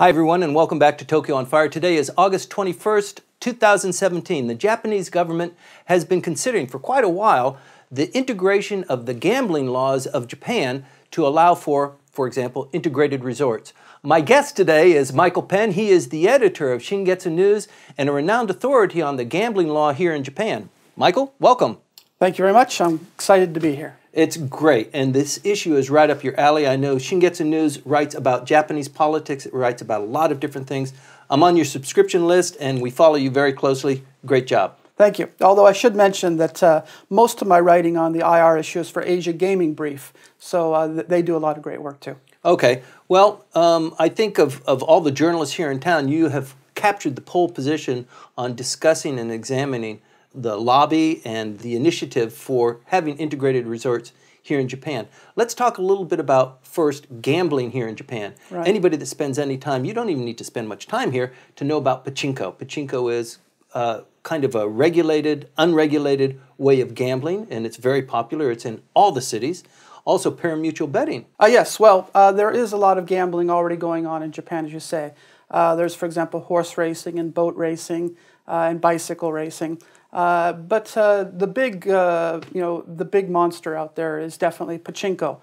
Hi everyone and welcome back to Tokyo on Fire. Today is August 21st, 2017. The Japanese government has been considering for quite a while the integration of the gambling laws of Japan to allow for example, integrated resorts. My guest today is Michael Penn. He is the editor of Shingetsu News and a renowned authority on the gambling law here in Japan. Michael, welcome. Thank you very much. I'm excited to be here. It's great, and this issue is right up your alley. I know Shingetsu News writes about Japanese politics. It writes about a lot of different things. I'm on your subscription list, and we follow you very closely. Great job. Thank you. Although I should mention that most of my writing on the IR issue is for Asia Gaming Brief, so they do a lot of great work, too. Okay. Well, I think of all the journalists here in town, you have captured the pole position on discussing and examining the lobby and the initiative for having integrated resorts here in Japan. Let's talk a little bit about first gambling here in Japan. Right. Anybody that spends any time, you don't even need to spend much time here to know about pachinko. Pachinko is kind of a regulated, unregulated way of gambling, and it's very popular. It's in all the cities. Also pari-mutuel betting. Yes, well, there is a lot of gambling already going on in Japan, as you say. There's, for example, horse racing and boat racing and bicycle racing. But the big, the big monster out there is definitely pachinko.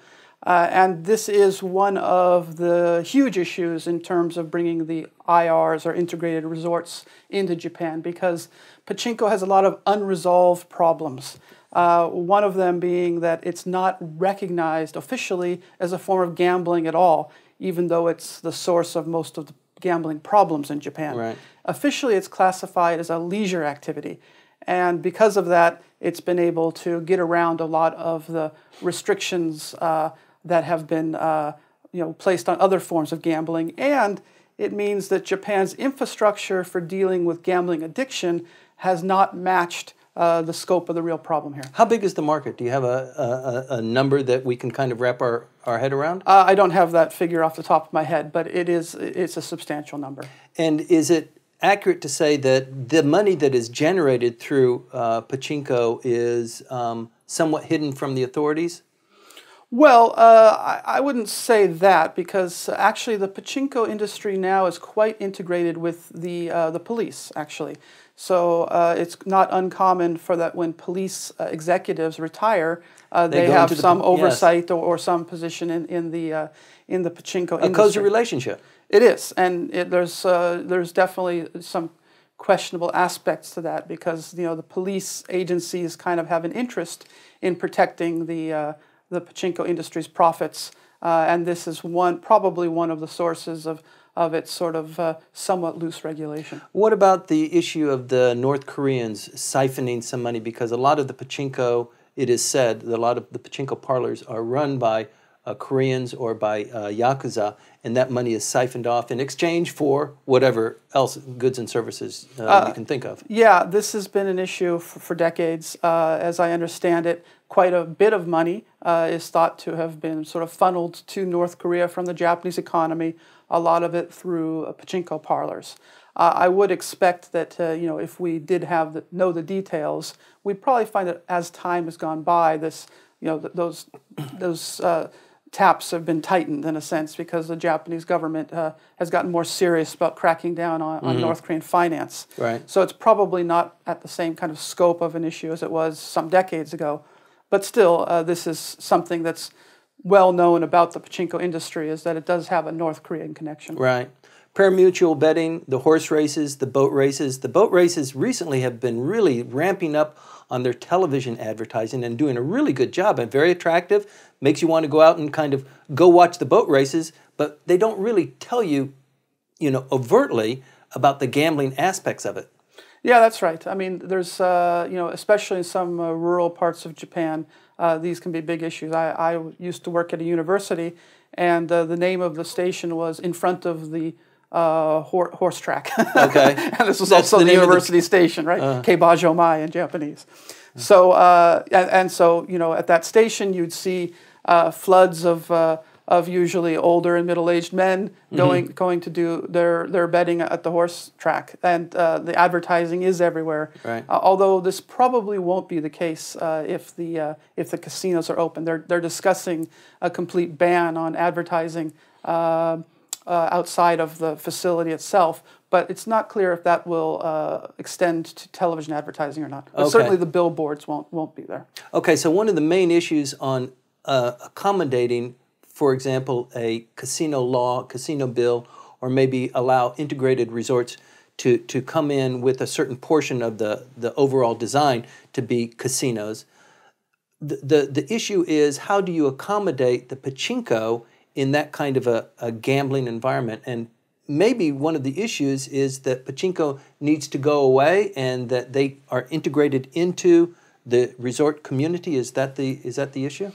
And this is one of the huge issues in terms of bringing the IRs or integrated resorts into Japan, because pachinko has a lot of unresolved problems. One of them being that it's not recognized officially as a form of gambling at all, even though it's the source of most of the gambling problems in Japan. Right. Officially, it's classified as a leisure activity. And because of that, it's been able to get around a lot of the restrictions that have been placed on other forms of gambling. And it means that Japan's infrastructure for dealing with gambling addiction has not matched the scope of the real problem here. How big is the market? Do you have a number that we can kind of wrap our head around? I don't have that figure off the top of my head, but it's a substantial number. And is it accurate to say that the money that is generated through pachinko is somewhat hidden from the authorities? Well, I wouldn't say that, because actually the pachinko industry now is quite integrated with the police, actually. So it's not uncommon for that when police executives retire, they have some oversight, yes, or some position in the pachinko industry. A cozy relationship. It is, and there's definitely some questionable aspects to that, because the police agencies kind of have an interest in protecting the pachinko industry's profits, and this is probably one of the sources of its sort of somewhat loose regulation. What about the issue of the North Koreans siphoning some money? Because a lot of the pachinko, it is said, that a lot of the pachinko parlors are run by Koreans or by Yakuza, and that money is siphoned off in exchange for whatever else goods and services you can think of. Yeah, this has been an issue for decades. As I understand it, quite a bit of money is thought to have been sort of funneled to North Korea from the Japanese economy, a lot of it through pachinko parlors. I would expect that, if we did know the details, we'd probably find that as time has gone by, this, those taps have been tightened in a sense, because the Japanese government has gotten more serious about cracking down on North Korean finance. Right. So it's probably not at the same kind of scope of an issue as it was some decades ago. But still, this is something that's well known about the pachinko industry, is that it does have a North Korean connection. Right. Pari-mutuel betting, the horse races, the boat races. The boat races recently have been really ramping up on their television advertising and doing a really good job and very attractive. Makes you want to go out and kind of go watch the boat races, but they don't really tell you, overtly about the gambling aspects of it. Yeah, that's right. I mean, there's, especially in some rural parts of Japan, these can be big issues. I used to work at a university, and the name of the station was In Front of the Horse Track. Okay. And this was also the university station, right? Keibajo-mai in Japanese. So, and so, at that station, you'd see floods of usually older and middle-aged men going to do their betting at the horse track. And the advertising is everywhere. Right. Although this probably won't be the case if the casinos are open. They're discussing a complete ban on advertising outside of the facility itself, but it's not clear if that will extend to television advertising or not. But okay. Certainly the billboards won't be there. Okay, so one of the main issues on accommodating, for example, a casino law, casino bill, or maybe allow integrated resorts to come in with a certain portion of the overall design to be casinos. The issue is, how do you accommodate the pachinko in that kind of a gambling environment? And maybe one of the issues is that pachinko needs to go away and that they are integrated into the resort community. Is that the issue?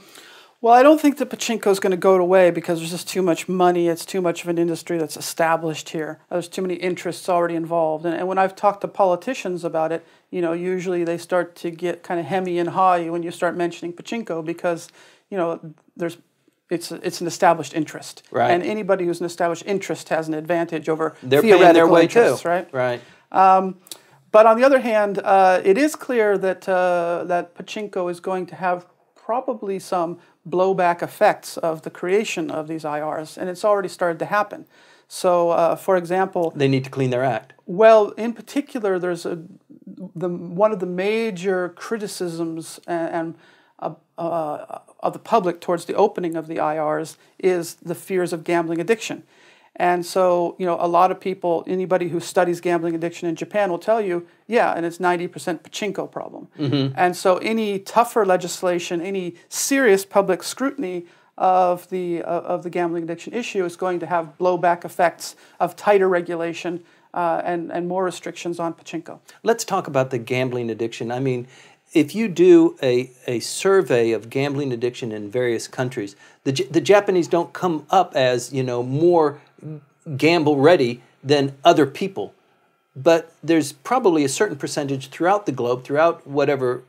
Well, I don't think the pachinko is going to go away because there's just too much money. It's too much of an industry that's established here. There's too many interests already involved. And when I've talked to politicians about it, you know, usually they start to get kind of hemi and haw when you start mentioning pachinko because, you know, it's an established interest. Right. And anybody who's an established interest has an advantage over theoretical interests, right? Right. But on the other hand, it is clear that, that pachinko is going to have probably some blowback effects of the creation of these IRs, and it's already started to happen. So, for example, they need to clean their act. Well, in particular, there's one of the major criticisms of the public towards the opening of the IRs is the fears of gambling addiction. And so, you know, a lot of people, anybody who studies gambling addiction in Japan will tell you, yeah, and it's 90% pachinko problem. Mm-hmm. And so any tougher legislation, any serious public scrutiny of the gambling addiction issue is going to have blowback effects of tighter regulation and more restrictions on pachinko. Let's talk about the gambling addiction. I mean, if you do a survey of gambling addiction in various countries, the Japanese don't come up as, you know, more gamble ready than other people. But there's probably a certain percentage throughout the globe, throughout whatever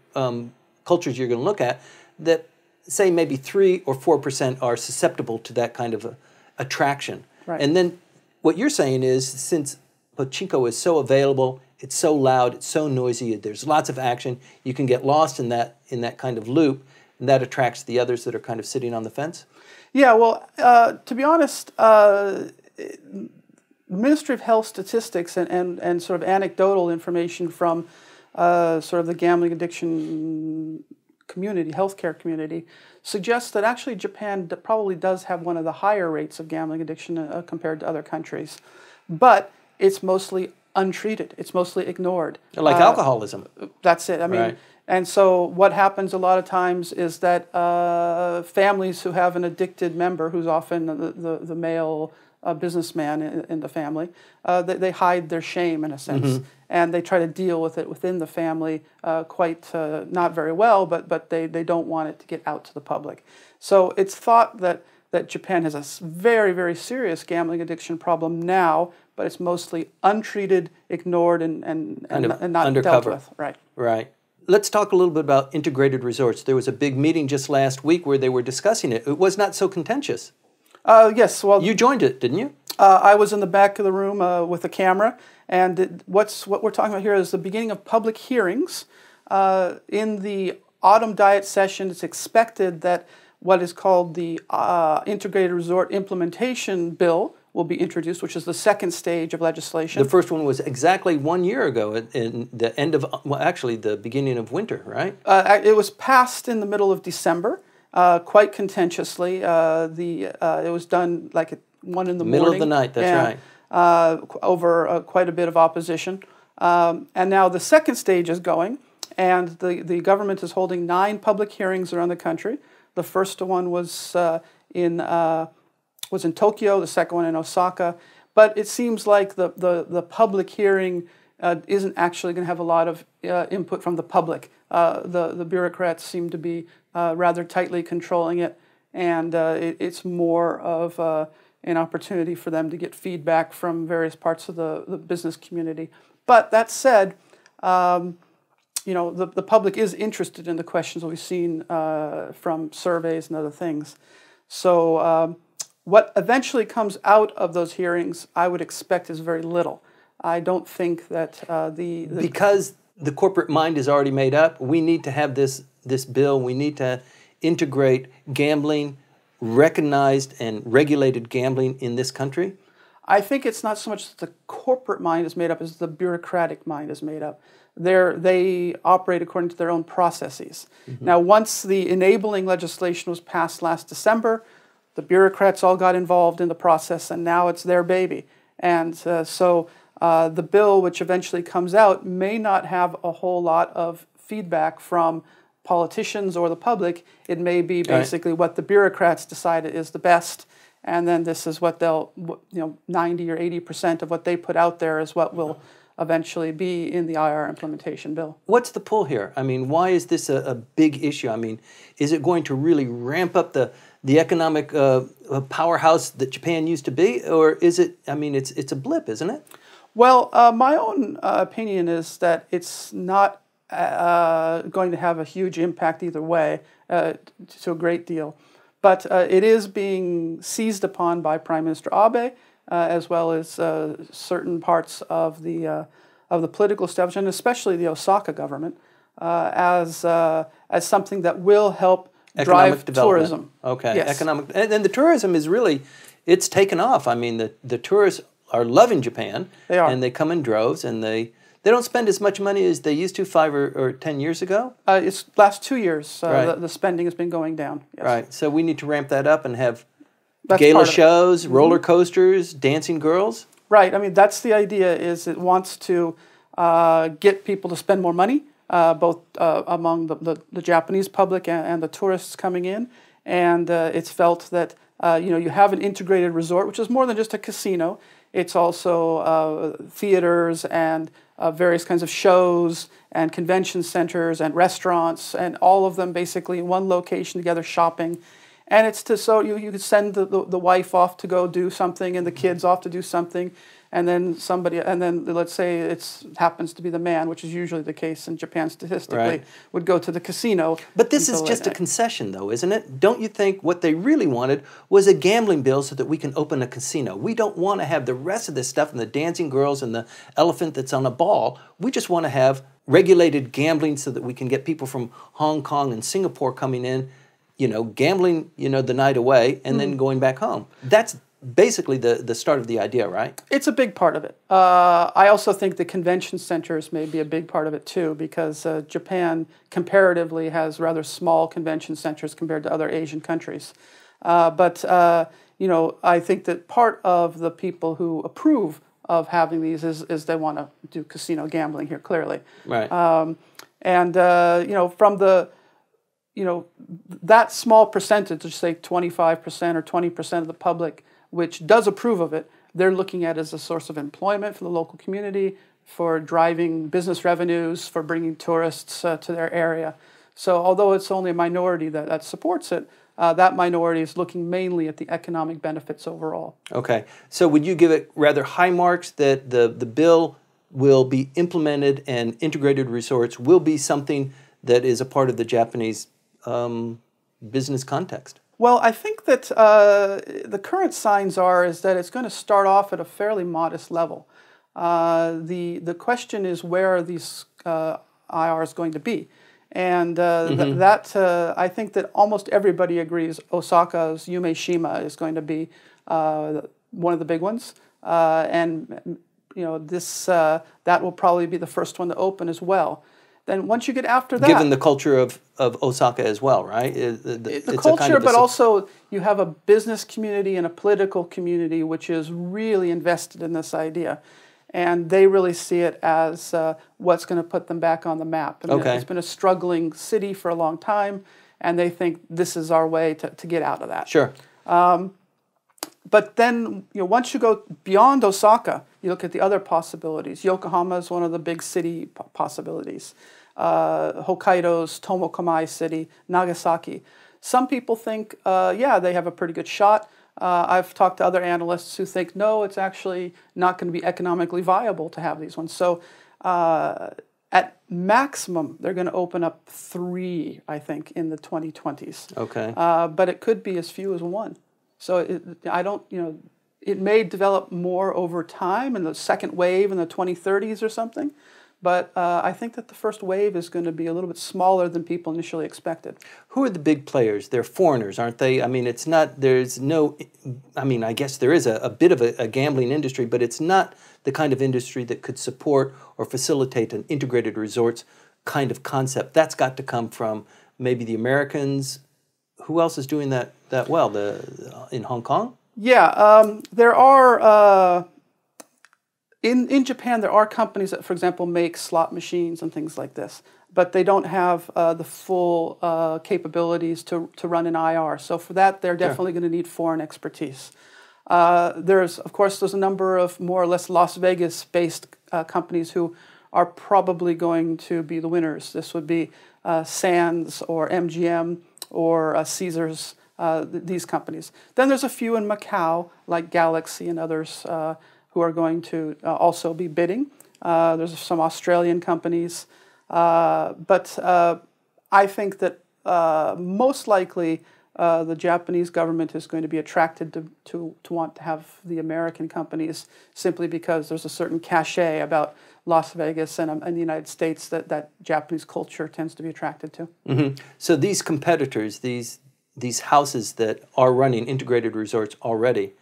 cultures you're going to look at, that say maybe 3 or 4% are susceptible to that kind of attraction. Right. And then what you're saying is, since pachinko is so available, it's so loud, it's so noisy, there's lots of action, you can get lost in that kind of loop, and that attracts the others that are kind of sitting on the fence? Yeah, well, to be honest, the Ministry of Health statistics and sort of anecdotal information from sort of the gambling addiction community, healthcare community, suggests that actually Japan probably does have one of the higher rates of gambling addiction compared to other countries. But it's mostly untreated. It's mostly ignored. Like alcoholism. That's it. I mean, right. And so what happens a lot of times is that families who have an addicted member, who's often the male businessman in the family, they hide their shame in a sense, mm-hmm. and they try to deal with it within the family quite not very well, but they don't want it to get out to the public. So it's thought that Japan has a very, very serious gambling addiction problem now, but it's mostly untreated, ignored, and not undercover. Dealt with. Right. Right. Let's talk a little bit about integrated resorts. There was a big meeting just last week where they were discussing it. It was not so contentious. Yes. Well, you joined it, didn't you? I was in the back of the room with a camera, and what we're talking about here is the beginning of public hearings. In the autumn diet session, it's expected that what is called the Integrated Resort Implementation Bill will be introduced, which is the second stage of legislation. The first one was exactly 1 year ago, in the end of, well, actually the beginning of winter, right? It was passed in the middle of December, quite contentiously. It was done like at 1 in the morning. Middle of the night, that's and, right. Over quite a bit of opposition. And now the second stage is going, and the government is holding 9 public hearings around the country. The first one was in Tokyo, the second one in Osaka. But it seems like the public hearing isn't actually going to have a lot of input from the public. The bureaucrats seem to be rather tightly controlling it, and it's more of an opportunity for them to get feedback from various parts of the business community. But that said, you know, the public is interested in the questions that we've seen from surveys and other things. So what eventually comes out of those hearings, I would expect, is very little. I don't think that Because the corporate mind is already made up, we need to have this bill, we need to integrate gambling, recognized and regulated gambling in this country? I think it's not so much that the corporate mind is made up as the bureaucratic mind is made up. They operate according to their own processes. Mm-hmm. Now, once the enabling legislation was passed last December, the bureaucrats all got involved in the process, and now it's their baby. And so the bill, which eventually comes out, may not have a whole lot of feedback from politicians or the public. It may be basically what the bureaucrats decided is the best, and then this is what they'll, 90 or 80% of what they put out there is what will eventually be in the IR implementation bill. What's the pull here? I mean, why is this a big issue? I mean, is it going to really ramp up the economic powerhouse that Japan used to be? Or is it, I mean, it's a blip, isn't it? Well, my own opinion is that it's not going to have a huge impact either way, to a great deal. But it is being seized upon by Prime Minister Abe, as well as certain parts of the political establishment, especially the Osaka government, as something that will help drive tourism. Okay, yes. Economic, and the tourism is really, it's taken off. I mean, the tourists are loving Japan. They are, and they come in droves, and they don't spend as much money as they used to 5 or 10 years ago? It's last 2 years, the spending has been going down. Yes. Right, so we need to ramp that up and have gala shows, roller coasters, dancing girls? Right, I mean, that's the idea, is it wants to get people to spend more money, both among the Japanese public and the tourists coming in, and it's felt that you have an integrated resort, which is more than just a casino. It's also theaters and various kinds of shows and convention centers and restaurants, and all of them basically in one location together, shopping. And it's to, so you could send the wife off to go do something and the kids off to do something, and then somebody, and then let's say it happens to be the man, which is usually the case in Japan statistically, would go to the casino. But this is just a concession though, isn't it? Don't you think what they really wanted was a gambling bill so that we can open a casino? We don't want to have the rest of this stuff and the dancing girls and the elephant that's on a ball. We just want to have regulated gambling so that we can get people from Hong Kong and Singapore coming in, gambling, the night away, and then going back home. That's basically the start of the idea, right? It's a big part of it. I also think the convention centers may be a big part of it too, because Japan comparatively has rather small convention centers compared to other Asian countries. But I think that part of the people who approve of having these is they want to do casino gambling here, clearly. Right. From the... that small percentage, say 25% or 20% of the public, which does approve of it, they're looking at it as a source of employment for the local community, for driving business revenues, for bringing tourists to their area. So although it's only a minority that supports it, that minority is looking mainly at the economic benefits overall. Okay. So would you give it rather high marks that the bill will be implemented and integrated resorts will be something that is a part of the Japanese business context? Well, I think that the current signs is that it's going to start off at a fairly modest level. The question is, where are these IRs going to be? And I think that almost everybody agrees Osaka's Yumeshima is going to be one of the big ones, and that will probably be the first one to open as well. Then once you get after that... Given the culture of Osaka as well, right? It's culture, but also you have a business community and a political community which is really invested in this idea. And they really see it as what's going to put them back on the map. I mean, it's been a struggling city for a long time, and they think this is our way to get out of that. Sure. But then, once you go beyond Osaka, you look at the other possibilities. Yokohama is one of the big city possibilities. Hokkaido's Tomakomai city, Nagasaki. Some people think, yeah, they have a pretty good shot. I've talked to other analysts who think, no, it's actually not going to be economically viable to have these ones. So at maximum, they're going to open up 3, I think, in the 2020s. Okay. But it could be as few as 1. So it may develop more over time in the second wave in the 2030s or something, But I think that the first wave is going to be a little bit smaller than people initially expected. Who are the big players? They're foreigners, aren't they? I mean, it's not, there's no, I mean, I guess there is a bit of a gambling industry, but it's not the kind of industry that could support or facilitate an integrated resorts kind of concept. That's got to come from maybe the Americans. Who else is doing that well? In Hong Kong? Yeah, there are... In Japan, there are companies that, for example, make slot machines and things like this, but they don't have the full capabilities to run an IR. So for that, they're definitely going to need foreign expertise. Of course, there's a number of more or less Las Vegas-based companies who are probably going to be the winners. This would be Sands or MGM or Caesars, these companies. Then there's a few in Macau, like Galaxy and others, who are going to also be bidding. There's some Australian companies. But I think that most likely the Japanese government is going to be attracted to want to have the American companies simply because there's a certain cachet about Las Vegas and the United States that Japanese culture tends to be attracted to. Mm-hmm. So these competitors, these houses that are running integrated resorts already,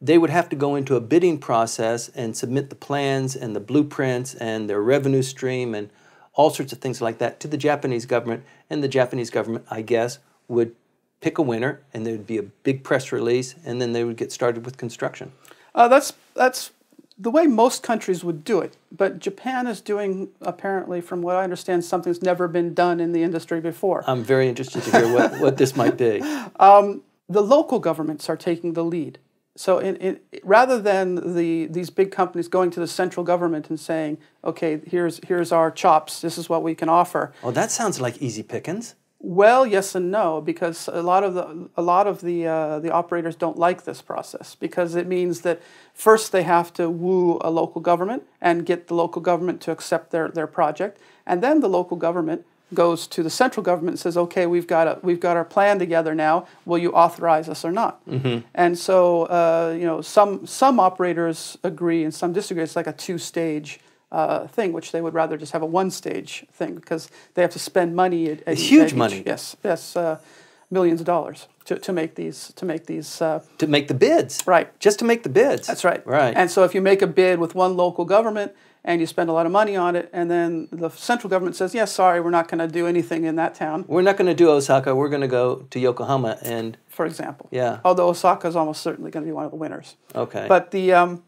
they would have to go into a bidding process and submit the plans and the blueprints and their revenue stream and all sorts of things like that to the Japanese government. And the Japanese government, I guess, would pick a winner, and there would be a big press release, and then they would get started with construction. That's the way most countries would do it. But Japan is doing, apparently, from what I understand, something that's never been done in the industry before. I'm very interested to hear what this might be. The local governments are taking the lead. So rather than these big companies going to the central government and saying, okay, here's our chops, this is what we can offer. Oh, that sounds like easy pickings. Well, yes and no, because a lot of the operators don't like this process, because it means that first they have to woo a local government and get the local government to accept their project, and then the local government goes to the central government and says, okay, we've got our plan together now, will you authorize us or not? Mm-hmm. And so, you know, some operators agree and some disagree. It's like a two-stage thing, which they would rather just have a one-stage thing, because they have to spend money. Huge money. Yes, millions of dollars to make the bids. Right. Just to make the bids. That's right. Right. And so if you make a bid with one local government, and you spend a lot of money on it, and then the central government says, yeah, sorry, we're not going to do anything in that town. We're not going to do Osaka. We're going to go to Yokohama. And for example. Yeah. Although Osaka is almost certainly going to be one of the winners. Okay. But the...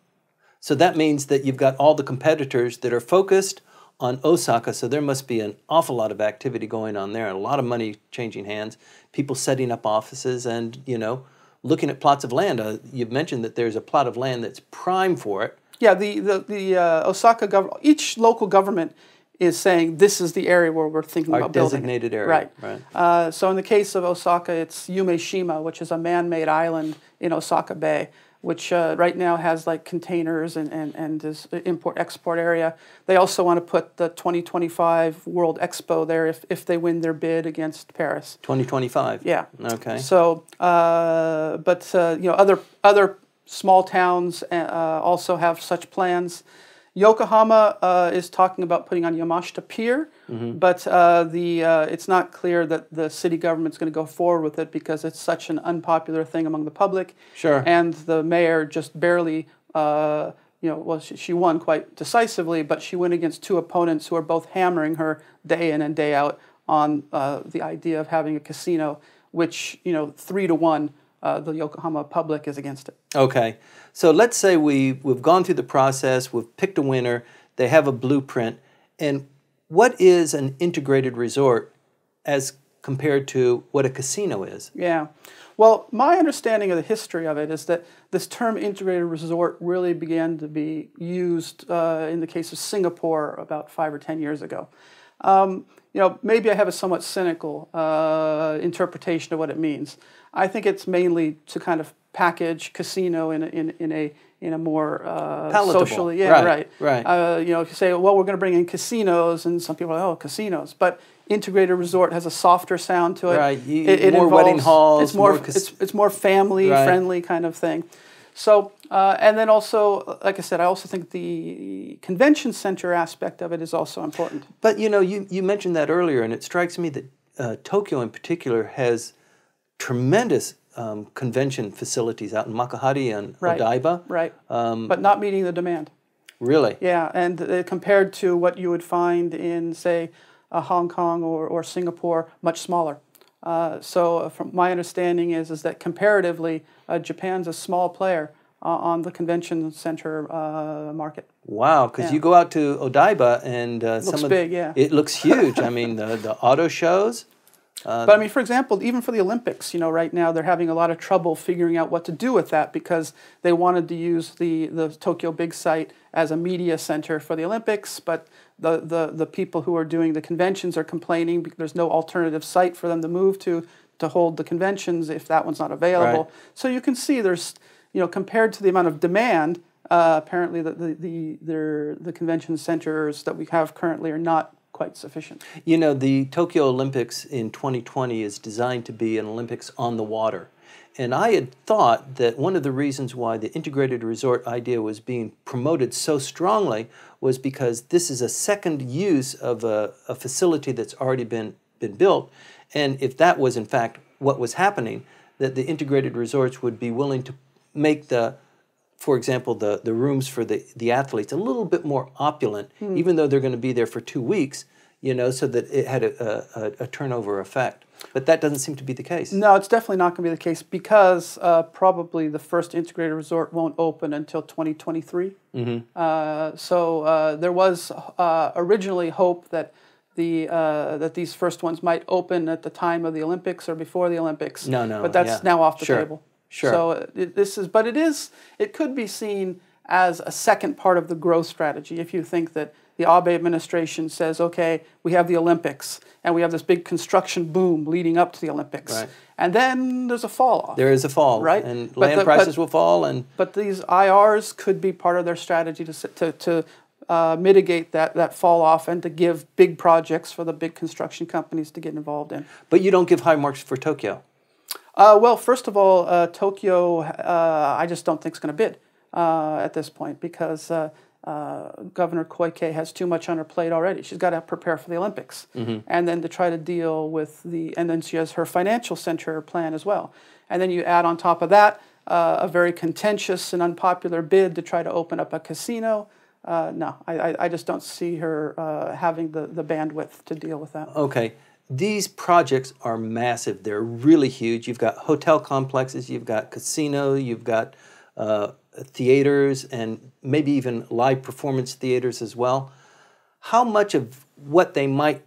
So that means that you've got all the competitors that are focused on Osaka, so there must be an awful lot of activity going on there, and a lot of money changing hands, people setting up offices and, you know, looking at plots of land. You've mentioned that there's a plot of land that's prime for it. Yeah, the Osaka government, each local government is saying this is the area where we're thinking about building. Our designated area. Right. So in the case of Osaka, it's Yumeshima, which is a man-made island in Osaka Bay, which right now has like containers and is import-export area. They also want to put the 2025 World Expo there if they win their bid against Paris. 2025? Yeah. Okay. So, you know, other small towns also have such plans. Yokohama is talking about putting on Yamashita Pier, mm-hmm. but it's not clear that the city government's going to go forward with it because it's such an unpopular thing among the public. Sure. And the mayor just barely, you know, well, she won quite decisively, but she went against two opponents who are both hammering her day in and day out on the idea of having a casino, which, you know, 3-1. The Yokohama public is against it. Okay. So let's say we've gone through the process, we've picked a winner, they have a blueprint, and what is an integrated resort as compared to what a casino is? Yeah. Well, my understanding of the history of it is that this term integrated resort really began to be used in the case of Singapore about 5 or 10 years ago. You know, maybe I have a somewhat cynical interpretation of what it means. I think it's mainly to kind of package casino in a more palatable. Socially, yeah, right. You know, if you say, well, we're going to bring in casinos, and some people are like, oh, casinos, but integrated resort has a softer sound to it. Right, it more involves wedding halls, it's more family friendly kind of thing. So, and then also, like I said, I also think the convention center aspect of it is also important. But, you know, you mentioned that earlier, and it strikes me that Tokyo in particular has tremendous convention facilities out in Makahari and Odaiba. Right, but not meeting the demand. Really? Yeah, and compared to what you would find in, say, Hong Kong or Singapore, much smaller. So from my understanding is that comparatively, Japan's a small player on the convention center market. Wow, because you go out to Odaiba and it looks huge. I mean, the auto shows. But I mean, for example, even for the Olympics, you know, right now they're having a lot of trouble figuring out what to do with that because they wanted to use the Tokyo Big Sight as a media center for the Olympics, but the people who are doing the conventions are complaining because there's no alternative site for them to move to hold the conventions if that one's not available. Right. So you can see there's, you know, compared to the amount of demand, apparently the convention centers that we have currently are not quite sufficient. You know, the Tokyo Olympics in 2020 is designed to be an Olympics on the water. And I had thought that one of the reasons why the integrated resort idea was being promoted so strongly was because this is a second use of a facility that's already been built. And if that was in fact what was happening, that the integrated resorts would be willing to make the, for example, the rooms for the athletes a little bit more opulent, even though they're going to be there for 2 weeks, you know, so that it had a turnover effect. But that doesn't seem to be the case. No, it's definitely not going to be the case because probably the first integrated resort won't open until 2023. So there was originally hope that that these first ones might open at the time of the Olympics or before the Olympics. But that's now off the table. Sure. So it could be seen as a second part of the growth strategy. If you think that the Abe administration says, okay, we have the Olympics and we have this big construction boom leading up to the Olympics, and then there's a fall off. There is a fall, right? And land prices will fall, but these IRs could be part of their strategy to mitigate that fall off and to give big projects for the big construction companies to get involved in. But you don't give high marks for Tokyo. Well, first of all, Tokyo, I just don't think is going to bid at this point because Governor Koike has too much on her plate already. She's got to prepare for the Olympics, and then to try to deal with and then she has her financial center plan as well. And then you add on top of that a very contentious and unpopular bid to try to open up a casino. No, I just don't see her having the bandwidth to deal with that. Okay. These projects are massive. They're really huge. You've got hotel complexes, you've got casino, you've got theaters, and maybe even live performance theaters as well. How much of what they might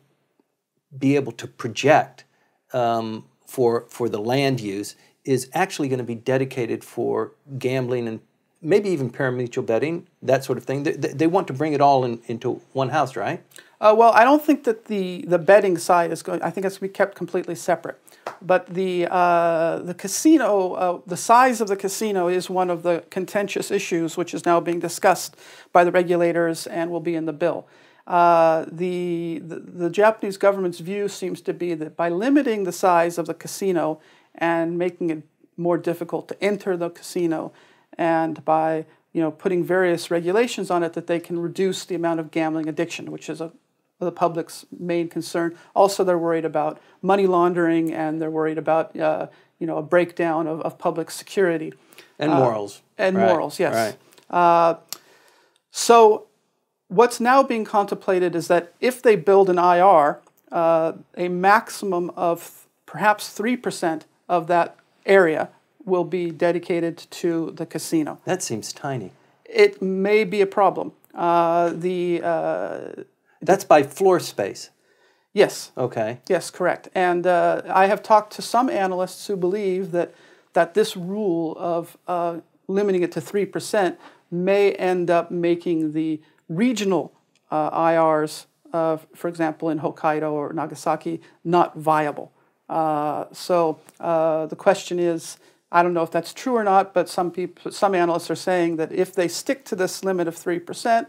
be able to project for the land use is actually going to be dedicated for gambling and maybe even pari-mutuel betting, that sort of thing? They want to bring it all into one house, right? Well, I don't think that the betting side is going. I think it's going to be kept completely separate. But the casino, the size of the casino is one of the contentious issues, which is now being discussed by the regulators and will be in the bill. The Japanese government's view seems to be that by limiting the size of the casino and making it more difficult to enter the casino, and by putting various regulations on it, that they can reduce the amount of gambling addiction, which is the public's main concern. Also, they're worried about money laundering, and they're worried about a breakdown of public security. And morals. And morals, yes. Right. So what's now being contemplated is that if they build an IR, a maximum of perhaps 3% of that area will be dedicated to the casino. That seems tiny. It may be a problem. That's by floor space? Yes. Okay. Yes, correct. And I have talked to some analysts who believe that this rule of limiting it to 3% may end up making the regional IRs, for example, in Hokkaido or Nagasaki, not viable. So the question is, I don't know if that's true or not, but some analysts are saying that if they stick to this limit of 3%,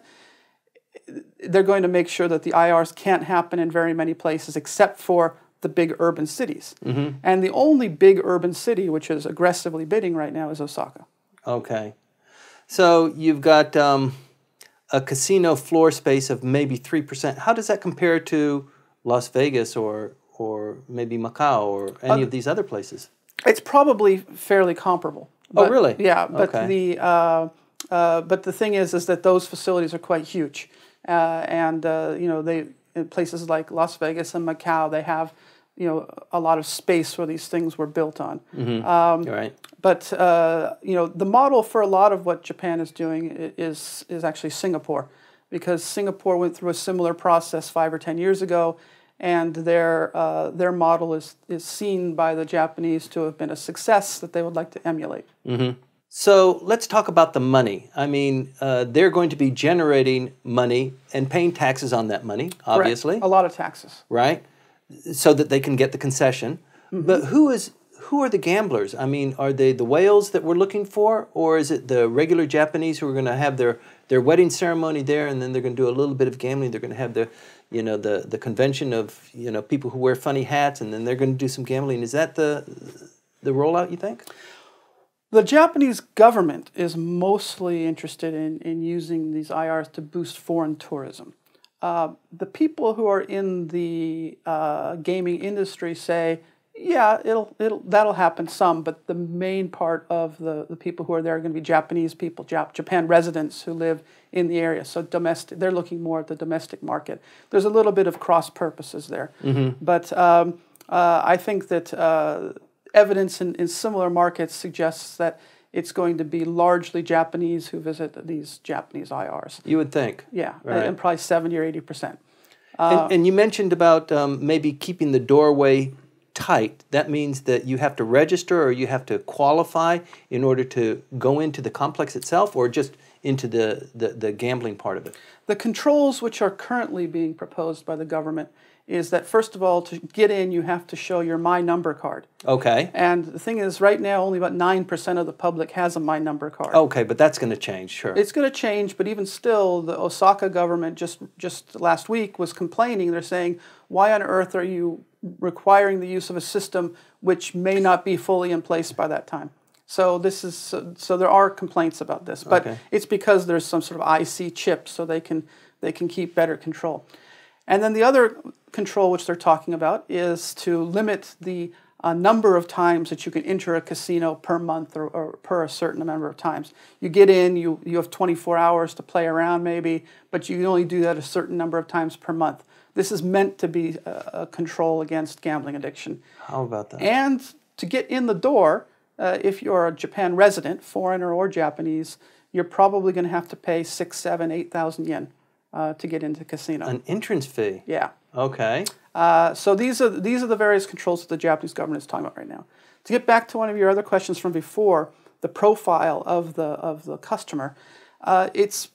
they're going to make sure that the IRs can't happen in very many places except for the big urban cities. And the only big urban city which is aggressively bidding right now is Osaka. Okay. So you've got a casino floor space of maybe 3%. How does that compare to Las Vegas or maybe Macau or any of these other places? It's probably fairly comparable. But, oh, really? Yeah, but okay. The thing is that those facilities are quite huge, you know, they in places like Las Vegas and Macau, they have, you know, a lot of space where these things were built on. Mm-hmm. Right. But you know, the model for a lot of what Japan is doing is actually Singapore, because Singapore went through a similar process 5 or 10 years ago. And their model is seen by the Japanese to have been a success that they would like to emulate. Mm-hmm. So let's talk about the money. I mean, they're going to be generating money and paying taxes on that money, obviously. Right. A lot of taxes. Right, so that they can get the concession. Mm-hmm. But who are the gamblers? I mean, are they the whales that we're looking for, or is it the regular Japanese who are going to have their wedding ceremony there, and then they're going to do a little bit of gambling? They're going to have their... you know, the convention of, you know, people who wear funny hats, and then they're going to do some gambling. Is that the rollout, you think? The Japanese government is mostly interested in using these IRs to boost foreign tourism. The people who are in the gaming industry say, yeah, that'll happen some, but the main part of the people who are there are going to be Japanese people, Japan residents who live in the area. So domestic, they're looking more at the domestic market. There's a little bit of cross purposes there, mm-hmm. but I think that evidence in similar markets suggests that it's going to be largely Japanese who visit these Japanese IRs. You would think, yeah, right. And probably 70 or 80%. And you mentioned about maybe keeping the doorway tight. That means that you have to register or you have to qualify in order to go into the complex itself, or just into the gambling part of it? The controls which are currently being proposed by the government is that, first of all, to get in, you have to show your My Number card. Okay. And the thing is, right now, only about 9% of the public has a My Number card. Okay, but that's going to change, sure. It's going to change, but even still, the Osaka government just last week was complaining. They're saying, why on earth are you requiring the use of a system which may not be fully in place by that time? So this is so there are complaints about this, but okay. It's because there's some sort of IC chip, so they can keep better control. And then the other control which they're talking about is to limit the number of times that you can enter a casino per month, or per a certain number of times. You get in, you have 24 hours to play around maybe, but you can only do that a certain number of times per month. This is meant to be a control against gambling addiction. How about that? And to get in the door, if you're a Japan resident, foreigner or Japanese, you're probably going to have to pay 6,000, 7,000, 8,000 yen to get into the casino. An entrance fee? Yeah. Okay. So these are the various controls that the Japanese government is talking about right now. To get back to one of your other questions from before, the profile of the customer, it's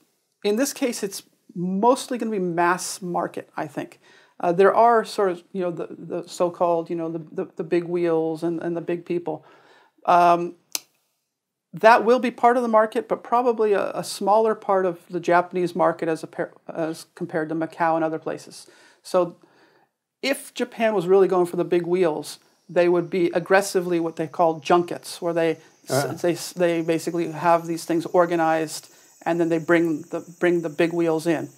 in this case it's mostly going to be mass market, I think. There are sort of, you know, the so-called, you know, the big wheels and the big people. That will be part of the market, but probably a smaller part of the Japanese market as compared to Macau and other places. So if Japan was really going for the big wheels, they would be aggressively what they call junkets, where they basically have these things organized, and then they bring the big wheels in.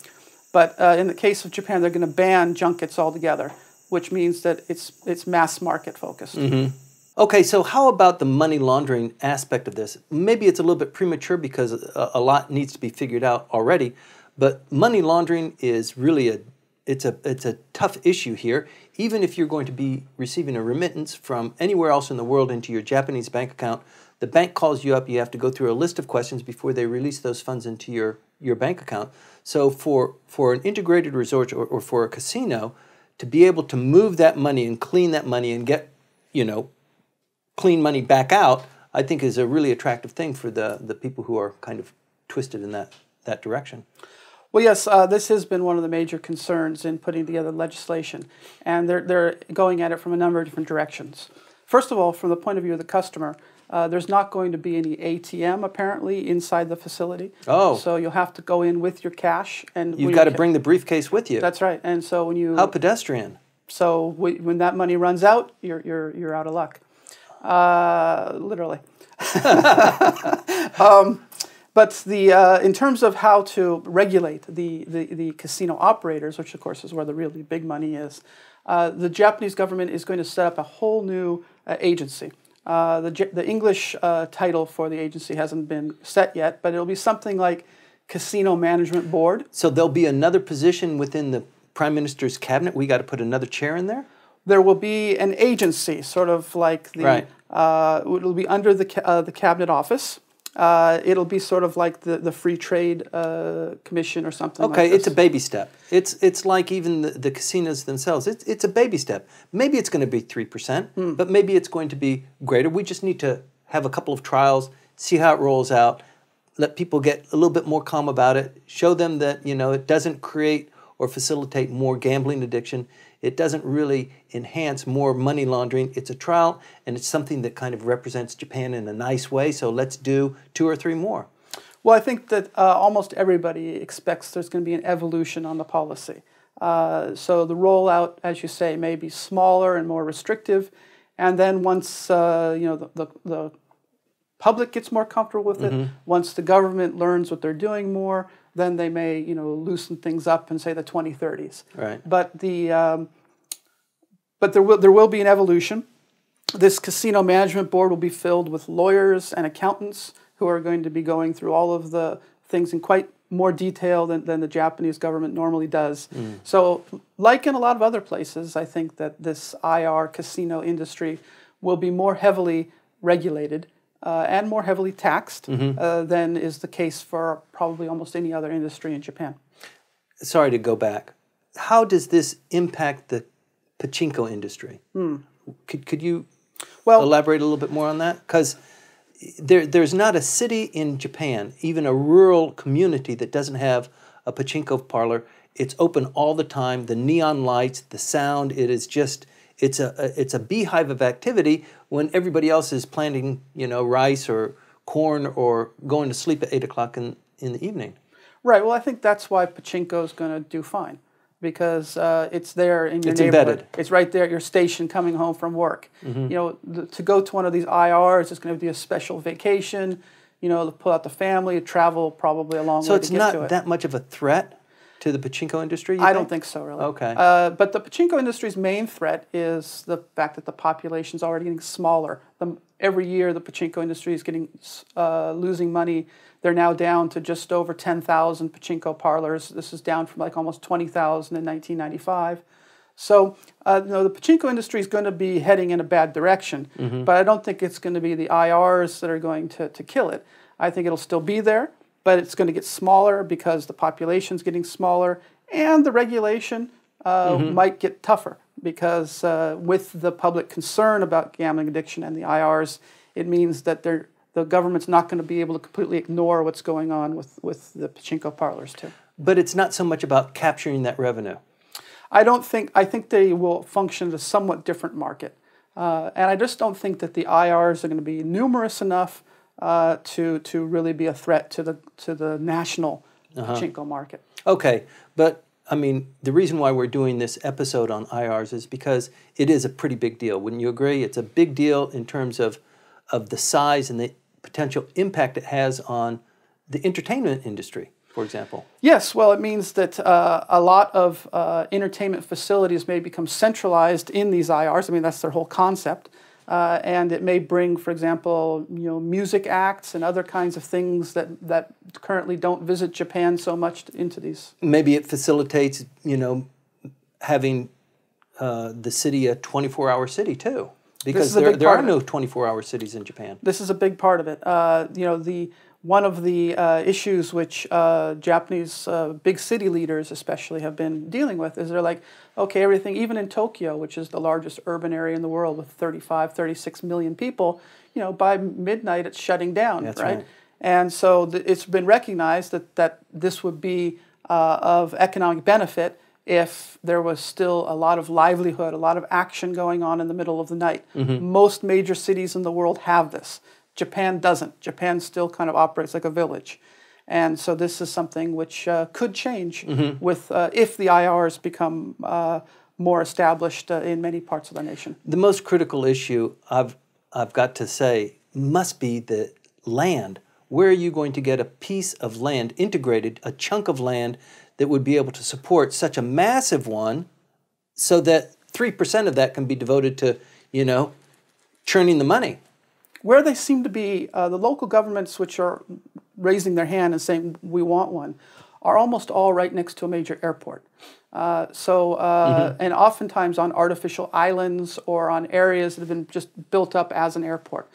But in the case of Japan, they're going to ban junkets altogether, which means that it's mass market focused. Mm-hmm. Okay, so how about the money laundering aspect of this? Maybe it's a little bit premature because a lot needs to be figured out already, but money laundering is really it's a tough issue here. Even if you're going to be receiving a remittance from anywhere else in the world into your Japanese bank account, the bank calls you up, you have to go through a list of questions before they release those funds into your bank account. So for an integrated resort or for a casino, to be able to move that money and clean that money and get, you know, clean money back out, I think is a really attractive thing for the people who are kind of twisted in that direction. Well, yes, this has been one of the major concerns in putting together legislation, and they're going at it from a number of different directions. First of all, from the point of view of the customer, there's not going to be any ATM, apparently, inside the facility. Oh. So you'll have to go in with your cash. And you've got to bring the briefcase with you. That's right. And so when you... How pedestrian. So when that money runs out, you're out of luck. Literally. But the, in terms of how to regulate the casino operators, which of course is where the really big money is, the Japanese government is going to set up a whole new agency. The English title for the agency hasn't been set yet, but it'll be something like Casino Management Board. So there'll be another position within the Prime Minister's cabinet? We got to put another chair in there? There will be an agency, sort of like the... Right. It'll be under the cabinet office. It'll be sort of like the Free Trade Commission or something like that. Okay, it's a baby step. It's like even the casinos themselves. It's a baby step. Maybe it's going to be 3%, but maybe it's going to be greater. We just need to have a couple of trials, see how it rolls out, let people get a little bit more calm about it, show them that, you know, it doesn't create or facilitate more gambling addiction. It doesn't really enhance more money laundering. It's a trial, and it's something that kind of represents Japan in a nice way, so let's do 2 or 3 more. Well, I think that almost everybody expects there's going to be an evolution on the policy. So the rollout, as you say, may be smaller and more restrictive, and then once you know, the public gets more comfortable with it, once the government learns what they're doing more, then they may, you know, loosen things up and say the 2030s. Right. But the but there will be an evolution. This casino management board will be filled with lawyers and accountants who are going to be going through all of the things in quite more detail than the Japanese government normally does. So, like in a lot of other places, I think that this IR casino industry will be more heavily regulated. And more heavily taxed than is the case for probably almost any other industry in Japan. Sorry to go back. How does this impact the pachinko industry? Could you elaborate a little bit more on that? Because there's not a city in Japan, even a rural community, that doesn't have a pachinko parlor. It's open all the time. The neon lights, the sound, it is just... It's a beehive of activity when everybody else is planting, you know, rice or corn or going to sleep at 8 o'clock in the evening. Right. Well, I think that's why pachinko is going to do fine, because it's there in your neighborhood. Embedded. It's right there at your station coming home from work. You know, to go to one of these IRs is going to be a special vacation. You know, to pull out the family, travel probably a long way to get to it. So it's not that much of a threat to the pachinko industry? I don't think so, really. Okay. But the pachinko industry's main threat is the fact that the population's already getting smaller. Every year, the pachinko industry is getting losing money. They're now down to just over 10,000 pachinko parlors. This is down from like almost 20,000 in 1995. So, you know, the pachinko industry is going to be heading in a bad direction. But I don't think it's going to be the IRs that are going to kill it. I think it'll still be there, but it's going to get smaller because the population's getting smaller, and the regulation might get tougher because with the public concern about gambling addiction and the IRs, it means that the government's not going to be able to completely ignore what's going on with the pachinko parlors too. But it's not so much about capturing that revenue. I think they will function in a somewhat different market. And I just don't think that the IRs are going to be numerous enough to really be a threat to the national pachinko market. Okay, but I mean, the reason why we're doing this episode on IRs is because it is a pretty big deal. Wouldn't you agree? It's a big deal in terms of the size and the potential impact it has on the entertainment industry, for example. Yes, well, it means that a lot of entertainment facilities may become centralized in these IRs. I mean, that's their whole concept. And it may bring, for example, you know, music acts and other kinds of things that currently don't visit Japan so much into these. Maybe it facilitates, you know, having the city a 24-hour city too, because there are no 24-hour cities in Japan. This is a big part of it. You know, one of the issues which Japanese big city leaders especially have been dealing with is they're like, okay, everything, even in Tokyo, which is the largest urban area in the world with 35, 36 million people, you know, by midnight it's shutting down, right? And so it's been recognized that this would be of economic benefit if there was still a lot of livelihood, a lot of action going on in the middle of the night. Most major cities in the world have this. Japan doesn't. Japan still kind of operates like a village. And so this is something which could change with if the IRs become more established in many parts of the nation. The most critical issue I've I've got to say, must be the land. Where are you going to get a piece of land integrated, a chunk of land that would be able to support such a massive one so that 3% of that can be devoted to, you know, churning the money? Where they seem to be, the local governments which are raising their hand and saying, we want one, are almost all right next to a major airport. And oftentimes on artificial islands or on areas that have been just built up as an airport.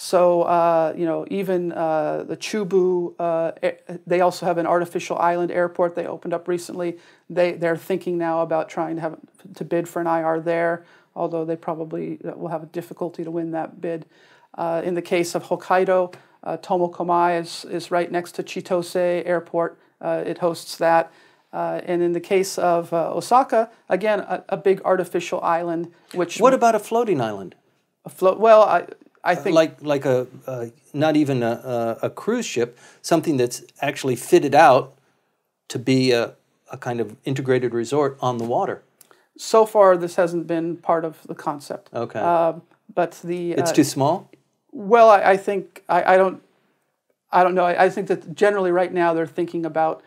So, you know, even the Chubu, they also have an artificial island airport they opened up recently. They're thinking now about trying to have to bid for an IR there, although they probably will have a difficulty to win that bid. In the case of Hokkaido, Tomakomai is right next to Chitose Airport. It hosts that. And in the case of Osaka, again, a big artificial island. Which what about a floating island? A well, I think like a not even a cruise ship, something that's actually fitted out to be a kind of integrated resort on the water. So far, this hasn't been part of the concept. Okay, but the it's too small. Well, I think I don't know. I think that generally right now they're thinking about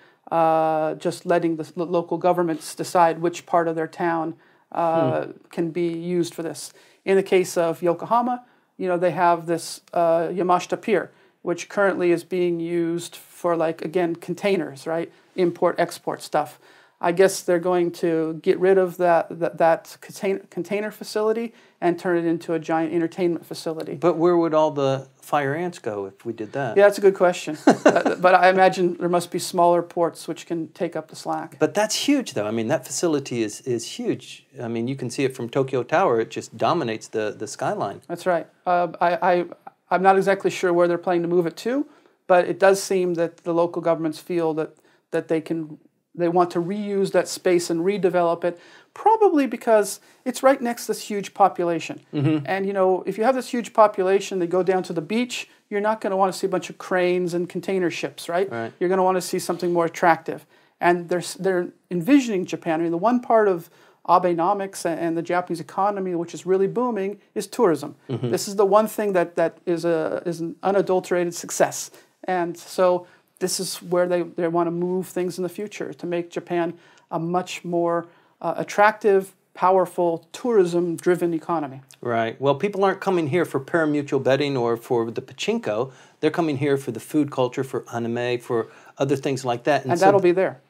just letting the local governments decide which part of their town can be used for this. In the case of Yokohama, you know, they have this Yamashita Pier, which currently is being used for, like, again, containers, right? Import, export stuff. I guess they're going to get rid of that container facility and turn it into a giant entertainment facility. But where would all the fire ants go if we did that? Yeah, that's a good question. But I imagine there must be smaller ports which can take up the slack. But that's huge, though. I mean, that facility is huge. I mean, you can see it from Tokyo Tower. It just dominates the skyline. That's right. I'm not exactly sure where they're planning to move it to, but it does seem that the local governments feel that they can... They want to reuse that space and redevelop it, probably because it's right next to this huge population. And, you know, if you have this huge population, they go down to the beach, you're not going to want to see a bunch of cranes and container ships, right? You're going to want to see something more attractive. And they're envisioning Japan. I mean, the one part of Abenomics and the Japanese economy which is really booming is tourism. This is the one thing that is an unadulterated success. And so... This is where they want to move things in the future to make Japan a much more attractive, powerful, tourism-driven economy. Right. Well, people aren't coming here for pari-mutuel betting or for the pachinko. They're coming here for the food culture, for anime, for other things like that. And so that'll be there.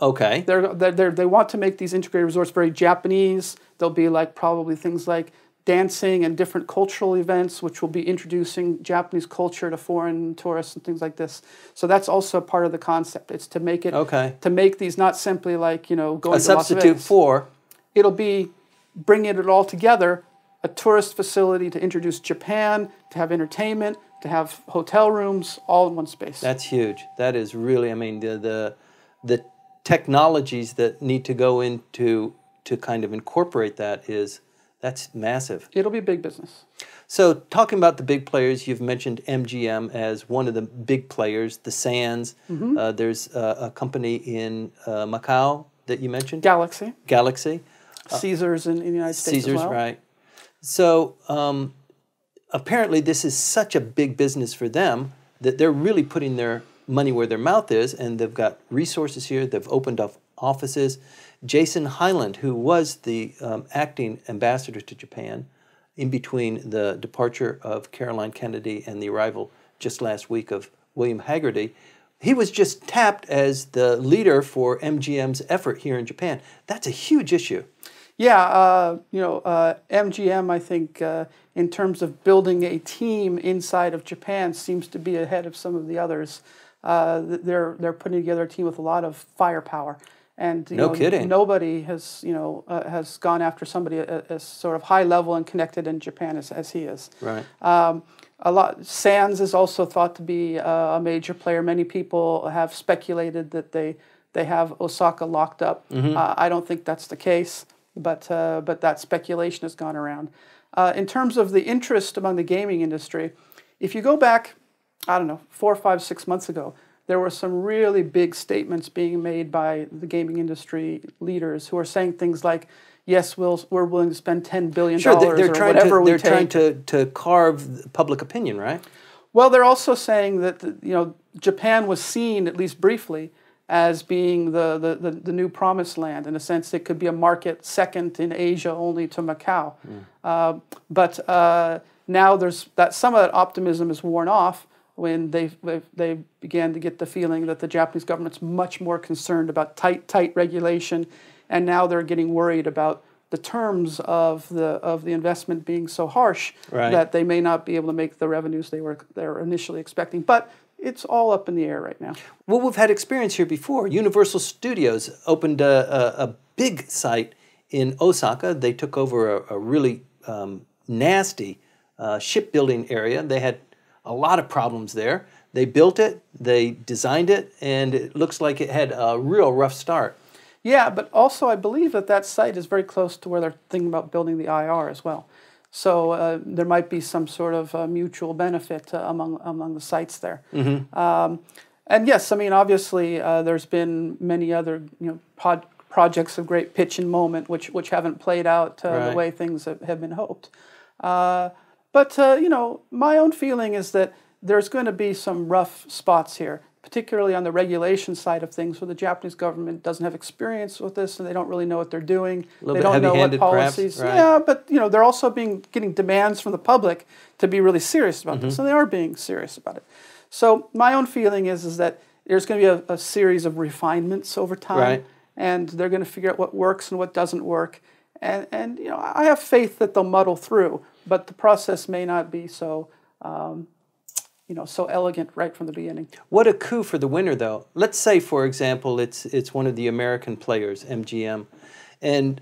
Okay. They want to make these integrated resorts very Japanese. There'll be like probably things like dancing and different cultural events, which will be introducing Japanese culture to foreign tourists and things like this. So that's also part of the concept. It's to make it to make these not simply like, you know, going to Las Vegas. A substitute for. It'll be bringing it all together, a tourist facility to introduce Japan, to have entertainment, to have hotel rooms, all in one space. That's huge. That is really, I mean, the technologies that need to go into to kind of incorporate that is. That's massive. It'll be big business. So talking about the big players, you've mentioned MGM as one of the big players, the Sands. There's a company in Macau that you mentioned. Galaxy. Galaxy. Caesars in the United States Caesars, as well. Right. So apparently this is such a big business for them that they're really putting their money where their mouth is, and they've got resources here. They've opened up offices. Jason Highland, who was the acting ambassador to Japan in between the departure of Caroline Kennedy and the arrival just last week of William Haggerty, he was just tapped as the leader for MGM's effort here in Japan. That's a huge issue. Yeah, you know, MGM, I think, in terms of building a team inside of Japan, seems to be ahead of some of the others. They're putting together a team with a lot of firepower. And you know, kidding. Nobody has, you know, has gone after somebody as sort of high level and connected in Japan as he is. Right. Sands is also thought to be a major player. Many people have speculated that they have Osaka locked up. I don't think that's the case, but that speculation has gone around. In terms of the interest among the gaming industry, if you go back, I don't know, 4, 5, 6 months ago, there were some really big statements being made by the gaming industry leaders who are saying things like, yes, we're willing to spend $10 billion or whatever we take. They're trying to carve public opinion, right? Well, they're also saying that, you know, Japan was seen, at least briefly, as being the new promised land. In a sense, it could be a market second in Asia only to Macau. Mm. But now there's that some of that optimism is worn off when they began to get the feeling that the Japanese government's much more concerned about tight regulation, and now they're getting worried about the terms of the investment being so harsh that they may not be able to make the revenues they were initially expecting. But it's all up in the air right now. Well, we've had experience here before. Universal Studios opened a big site in Osaka. They took over a really nasty shipbuilding area. They had a lot of problems there. They built it, they designed it, and it looks like it had a real rough start. Yeah, but also I believe that that site is very close to where they're thinking about building the IR as well. So there might be some sort of mutual benefit among the sites there. Mm-hmm. And yes, I mean, obviously, there's been many other projects of great pitch and moment which haven't played out the way things have been hoped. But you know, my own feeling is that there's going to be some rough spots here, particularly on the regulation side of things, where the Japanese government doesn't have experience with this, and they don't really know what they're doing. They don't know what policies. Perhaps, right. Yeah, but you know, they're also getting demands from the public to be really serious about this, and they are being serious about it. So my own feeling is that there's going to be a series of refinements over time, and they're going to figure out what works and what doesn't work. And you know, I have faith that they'll muddle through, but the process may not be so. You know, so elegant right from the beginning. What a coup for the winner, though. Let's say, for example, it's one of the American players, MGM, and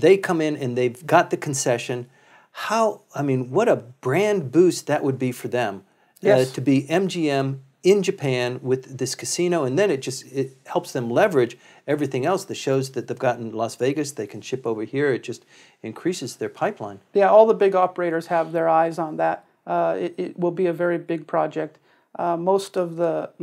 they come in and they've got the concession. How, I mean, what a brand boost that would be for them to be MGM in Japan with this casino, and then it helps them leverage everything else, the shows that they've got in Las Vegas, they can ship over here. It just increases their pipeline. Yeah, all the big operators have their eyes on that. It will be a very big project. Most of the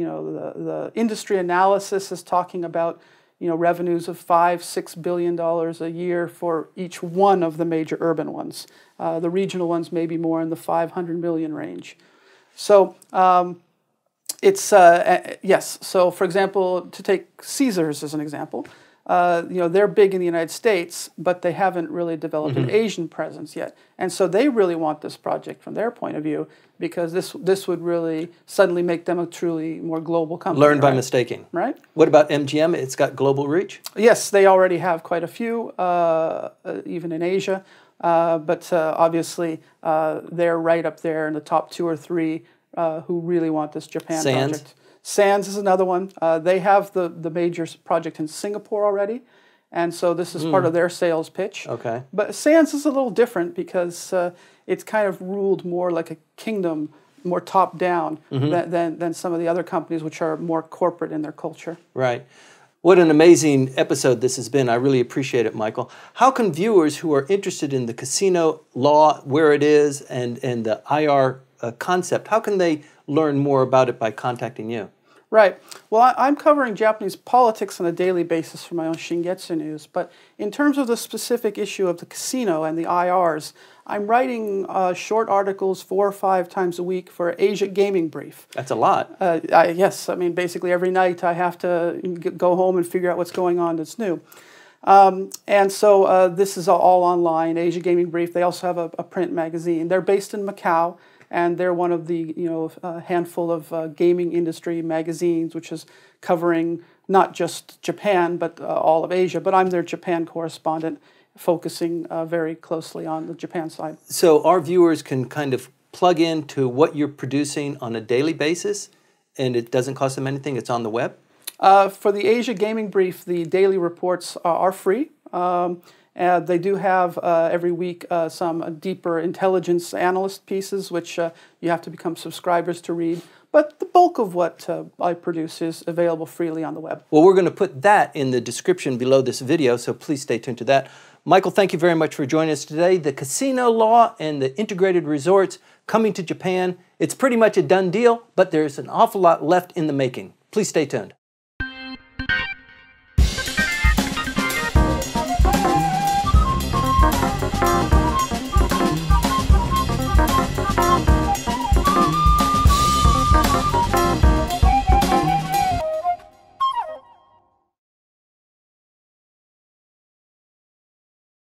industry analysis is talking about revenues of $5–6 billion a year for each one of the major urban ones. The regional ones may be more in the 500 million range. So it's yes. So for example, to take Caesars as an example. You know, they're big in the United States, but they haven't really developed an Asian presence yet. And so they really want this project from their point of view, because this would really suddenly make them a truly more global company. Learn by mistaking. Right. What about MGM? It's got global reach? Yes, they already have quite a few, even in Asia. But obviously, they're right up there in the top 2 or 3 who really want this Japan project. Sands is another one. They have the major project in Singapore already, and so this is part of their sales pitch. Okay. But Sands is a little different because it's kind of ruled more like a kingdom, more top-down than some of the other companies which are more corporate in their culture. Right. What an amazing episode this has been. I really appreciate it, Michael. How can viewers who are interested in the casino law, where it is, and the IR concept, how can they learn more about it by contacting you? Right. Well, I'm covering Japanese politics on a daily basis for my own Shingetsu News, but in terms of the specific issue of the casino and the IRs, I'm writing short articles 4 or 5 times a week for Asia Gaming Brief. That's a lot. Yes. I mean, basically every night I have to go home and figure out what's going on that's new. And so this is all online, Asia Gaming Brief. They also have a print magazine. They're based in Macau. And they're one of the handful of gaming industry magazines which is covering not just Japan but all of Asia. But I'm their Japan correspondent, focusing very closely on the Japan side. So our viewers can kind of plug into what you're producing on a daily basis, and it doesn't cost them anything. It's on the web. For the Asia Gaming Brief, the daily reports are free. They do have every week some deeper intelligence analyst pieces, which you have to become subscribers to read. But the bulk of what I produce is available freely on the web. Well, we're going to put that in the description below this video, so please stay tuned to that. Michael, thank you very much for joining us today. The casino law and the integrated resorts coming to Japan, it's pretty much a done deal, but there's an awful lot left in the making. Please stay tuned.